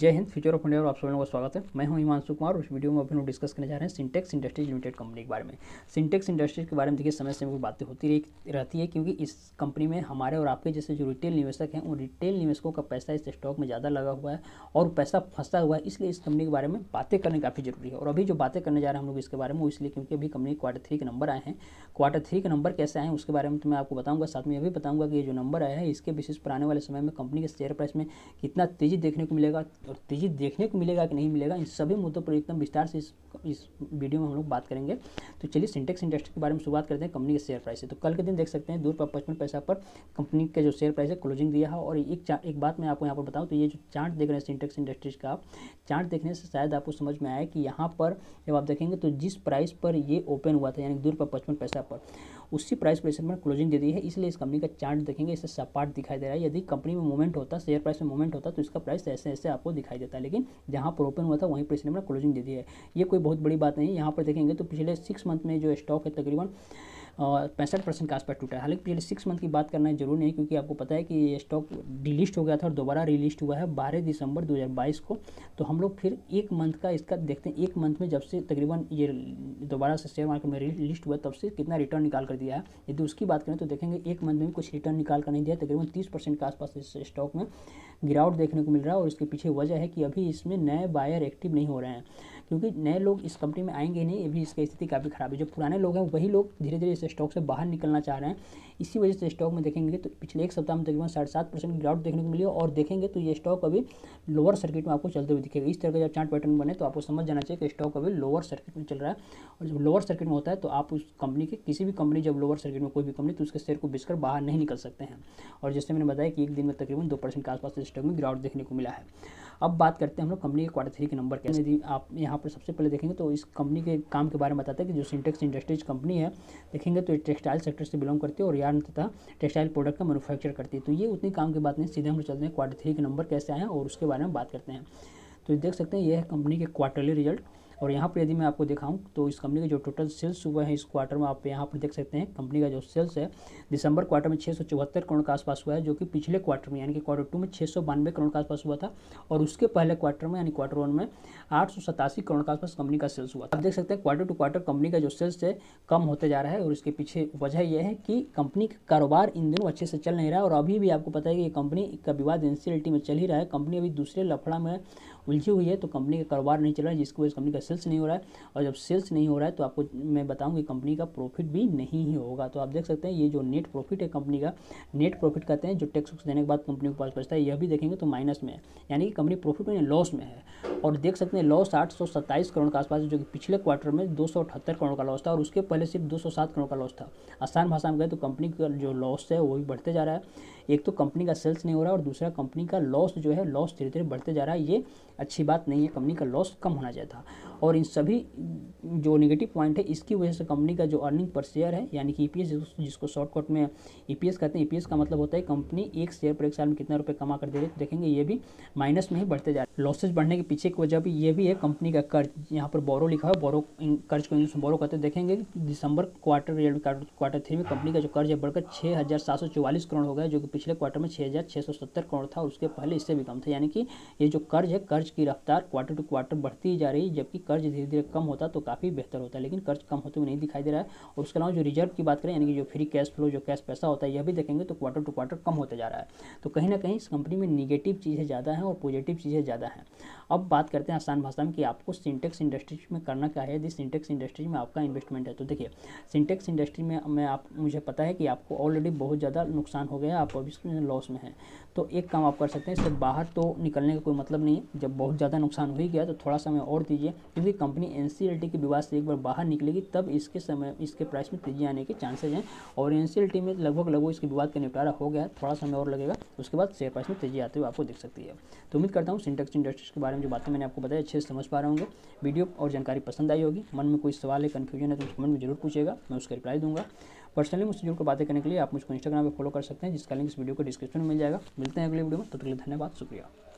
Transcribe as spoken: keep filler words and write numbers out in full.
जय Hind, future of India और आप सभी लोगों का स्वागत है। मैं हूं हिमांशु कुमार। इस वीडियो में अभी हम डिस्कस करने जा रहे हैं सिंटेक्स इंडस्ट्रीज लिमिटेड कंपनी के बारे में। सिंटेक्स इंडस्ट्रीज के बारे में देखिए समय समय पर बातें होती रहती है, क्योंकि इस कंपनी में हमारे और आपके जैसे जो रिटेल निवेशक हैं उन रिटेल निवेशकों का पैसा इस स्टॉक में ज़्यादा लगा हुआ है और पैसा फंसा हुआ है, इसलिए इस कंपनी के बारे में बातें करनी काफ़ी जरूरी है। और अभी जो बातें करने जा रहे हैं हम लोग इसके बारे में, इसलिए क्योंकि अभी कंपनी क्वार्टर थ्री के नंबर आए हैं। क्वार्टर थ्री के नंबर कैसे आए हैं उसके बारे में तो मैं आपको बताऊँगा, साथ में ये भी बताऊँगा कि ये जो नंबर आया है इसके बेसिस पर आने वाले समय में कंपनी के शेयर प्राइस में कितना तेज़ी देखने को मिलेगा और तेजी देखने को मिलेगा कि नहीं मिलेगा, इन सभी मुद्दों पर एकदम विस्तार से इस इस वीडियो में हम लोग बात करेंगे। तो चलिए सिंटेक्स इंडस्ट्री के बारे में शुरुआत करते हैं कंपनी के शेयर प्राइस से। तो कल के दिन देख सकते हैं दो रुपये पचपन पैसा पर कंपनी के जो शेयर प्राइस है क्लोजिंग दिया है। और एक एक बात मैं आपको यहाँ पर बताऊँ तो ये जो चार्ट देख रहे हैं सिंटेक्स इंडस्ट्रीज का, आप चार्ट देखने से शायद आपको समझ में आया कि यहाँ पर जब आप देखेंगे तो जिस प्राइस पर ये ओपन हुआ था यानी दो रुपये पचपन पैसा पर, उसी प्राइस पर इसमें क्लोजिंग दे दी है। इसलिए इस कंपनी का चार्ट देखेंगे इससे सपाट दिखाई दे रहा है। यदि कंपनी में मूवमेंट होता, शेयर प्राइस में मूवमेंट होता तो इसका प्राइस ऐसे ऐसे आपको दिखाई देता है, लेकिन जहाँ पर ओपन हुआ था वहीं पर इसने क्लोजिंग दे दी है। ये कोई बहुत बड़ी बात नहीं है। यहाँ पर देखेंगे तो पिछले सिक्स मंथ में जो स्टॉक है तकरीबन पैंसठ परसेंट के आसपास टूटा है। हालांकि पिछले सिक्स मंथ की बात करना है जरूर नहीं, क्योंकि आपको पता है कि ये स्टॉक डिलिस्ट हो गया था और दोबारा रिलिस्ट हुआ है बारह दिसंबर दो हज़ार बाईस को। तो हम लोग फिर एक मंथ का इसका देखते हैं, एक मंथ में जब से तकरीबन ये दोबारा से शेयर मार्केट में रिलिस्ट हुआ तब से कितना रिटर्न निकाल कर दिया है। यदि उसकी बात करें तो देखेंगे एक मंथ में कुछ रिटर्न निकाल कर नहीं दिया, तकरीबन तीस परसेंट के आसपास इस स्टॉक में गिरावट देखने को मिल रहा है। और इसके पीछे वजह है कि अभी इसमें नए बायर एक्टिव नहीं हो रहे हैं, क्योंकि नए लोग इस कंपनी में आएंगे नहीं। अभी इसकी स्थिति काफ़ी ख़राब है। जो पुराने लोग हैं वही लोग धीरे धीरे इस स्टॉक से बाहर निकलना चाह रहे हैं। इसी वजह से स्टॉक में देखेंगे तो पिछले एक सप्ताह में तकरीबन साढ़े सात परसेंट गिरावट देखने को मिली और देखेंगे तो ये स्टॉक अभी लोअर सर्किट में आपको चलते हुए दिखेगा। इस तरह का जब चार्ट पैटर्न बने तो आपको समझ जाना चाहिए कि स्टॉक अभी लोअर सर्किट में चल रहा है। और जब लोअर सर्किट में होता है तो आप उस कंपनी के किसी भी कंपनी जब लोअर सर्किट में कोई भी कंपनी तो उसके शेयर को बेचकर बाहर नहीं निकल सकते हैं। और जैसे मैंने बताया कि एक दिन में तकरीबन दो परसेंट के आसपास स्टॉक में गिरावट देखने को मिला है। अब बात करते हैं हम लोग कंपनी के क्वार्टर थ्री के नंबर के। यदि आप यहाँ पर सबसे पहले देखेंगे तो इस कंपनी के काम के बारे में बताते हैं कि जो सिंटेक्स इंडस्ट्रीज कंपनी है देखेंगे तो टेक्सटाइल सेक्टर से बिलोंग करती है और यार्न तथा टेक्सटाइल प्रोडक्ट का मैनुफैक्चर करती है। तो ये उतनी काम की बात नहीं, सीधे हम लोग चलते हैं क्वार्टर थ्री के नंबर कैसे आए हैं और उसके बारे में बात करते हैं। तो देख सकते हैं यह है कंपनी के क्वार्टरली रिजल्ट। और यहाँ पर यदि मैं आपको दिखाऊं तो इस कंपनी के जो टोटल सेल्स हुए हैं इस क्वार्टर में आप यहाँ पर देख सकते हैं कंपनी का जो सेल्स है दिसंबर क्वार्टर में छः सौ चौहत्तर करोड़ के आसपास हुआ है, जो कि पिछले क्वार्टर में यानी कि क्वार्टर टू में छः सौ बानवे करोड़ के आसपास हुआ था और उसके पहले क्वार्टर में यानी क्वार्टर वन में आठ सौ सतासी करोड़ के आसपास कंपनी का सेल्स हुआ था। आप देख सकते हैं क्वार्टर टू क्वार्टर कंपनी का जो सेल्स है कम होते जा रहा है और इसके पीछे वजह यह है कि कंपनी का कारोबार इन दिनों अच्छे से चल नहीं रहा है। और अभी भी आपको पता है कि कंपनी का विवाद एन सी एल टी में चल ही रहा है। कंपनी अभी दूसरे लफड़ा में उलझी हुई है, तो कंपनी का कारोबार नहीं चल रहा है, जिसकी वजह से कंपनी का सेल्स नहीं हो रहा है। और जब सेल्स नहीं हो रहा है तो आपको मैं बताऊं कि कंपनी का प्रॉफिट भी नहीं ही होगा। तो आप देख सकते हैं ये जो नेट प्रॉफिट है कंपनी का, नेट प्रॉफिट कहते हैं जो टैक्स देने के बाद कंपनी के पास बचता है, यह भी देखेंगे तो माइनस में है, यानी कि कंपनी प्रॉफिट में लॉस में है। और देख सकते हैं लॉस आठ सौ सत्ताईस करोड़ के आसपास, जो कि पिछले क्वार्टर में दो सौ अठहत्तर करोड़ का लॉस था और उसके पहले सिर्फ दो सौ सात करोड़ का लॉस था। आसान भाषा में कहें तो कंपनी का जो लॉस है वो भी बढ़ते जा रहा है। एक तो कंपनी का सेल्स नहीं हो रहा और दूसरा कंपनी का लॉस जो है लॉस धीरे धीरे बढ़ते जा रहा है। ये अच्छी बात नहीं है, कंपनी का लॉस कम होना चाहिए था। और इन सभी जो नेगेटिव पॉइंट है इसकी वजह से कंपनी का जो अर्निंग पर शेयर है यानी कि ई पी एस, जिसको शॉर्टकट में ई पी एस कहते हैं, ई पी एस का मतलब होता है कंपनी एक शेयर पर एक साल में कितना रुपए कमा कर दे रही है, तो देखेंगे ये भी माइनस में ही बढ़ते जा रहे हैं। लॉसेज बढ़ने के पीछे की वजह भी ये भी है कंपनी का कर्ज, यहाँ पर बोरो लिखा है, बोरो कर्ज को इंग्लिश में बोरो कहते हैं। देखेंगे दिसंबर क्वार्टर क्वार्टर थ्री में कंपनी का जो कर्ज है बढ़कर छः हज़ार सात सौ चौवालीस करोड़ हो गया, जो कि पिछले क्वार्टर में छः हज़ार छः सौ सत्तर करोड़ था, उसके पहले इससे भी कम था। यानी कि ये जो कर्ज है कर्ज की रफ्तार क्वार्टर टू क्वार्टर बढ़ती जा रही है, जबकि कर्ज धीरे धीरे कम होता तो काफ़ी बेहतर होता है, लेकिन कर्ज कम होते हुए नहीं दिखाई दे रहा है। और उसके अलावा जो रिजर्व की बात करें यानी कि जो फ्री कैश फ्लो, जो कैश पैसा होता है, यह भी देखेंगे तो क्वार्टर टू क्वार्टर कम होते जा रहा है। तो कहीं ना कहीं इस कंपनी में निगेटिव चीज़ें ज़्यादा हैं और पॉजिटिव चीज़ें ज़्यादा हैं। अब बात करते हैं आसान भाषा में कि आपको सिंटेक्स इंडस्ट्रीज में करना क्या है। यदि सिंटेक्स इंडस्ट्रीज में आपका इन्वेस्टमेंट है तो देखिए सिंटेक्स इंडस्ट्री में मैं आप मुझे पता है कि आपको ऑलरेडी बहुत ज़्यादा नुकसान हो गया, आप अभी लॉस में हैं। तो एक काम आप कर सकते हैं, इससे बाहर तो निकलने का कोई मतलब नहीं है। जब बहुत ज़्यादा नुकसान हो ही गया तो थोड़ा समय और दीजिए, क्योंकि company N C L T के विवाद से एक बार बाहर निकलेगी तब इसके समय इसके प्राइस में तेजी आने के चांसेज हैं। और एन सी एल टी में लगभग लगभग इसके विवाद का निपटारा हो गया, थोड़ा समय और लगेगा, उसके बाद शेयर प्राइस में तेजी आते हुए आपको दिख सकती है। तो उम्मीद करता हूँ सिंटेक्स इंडस्ट्रीज के बारे में जो बातें मैंने आपको बताया अच्छे से समझ पा रहे होंगे। वीडियो और जानकारी पसंद आई होगी। मन में कोई सवाल है, कन्फ्यूजन है तो कमेंट में जरूर पूछेगा, मैं उसका रिप्लाई दूंगा। पर्सनली मुझसे जुड़कर बातें करने के लिए आप मुझको इंस्टाग्राम पर फॉलो कर सकते हैं, जिसका लिंक इस वीडियो को डिस्क्रिप्शन में मिल जाएगा। मिलते हैं अगले वीडियो में, तब तक के लिए धन्यवाद, शुक्रिया।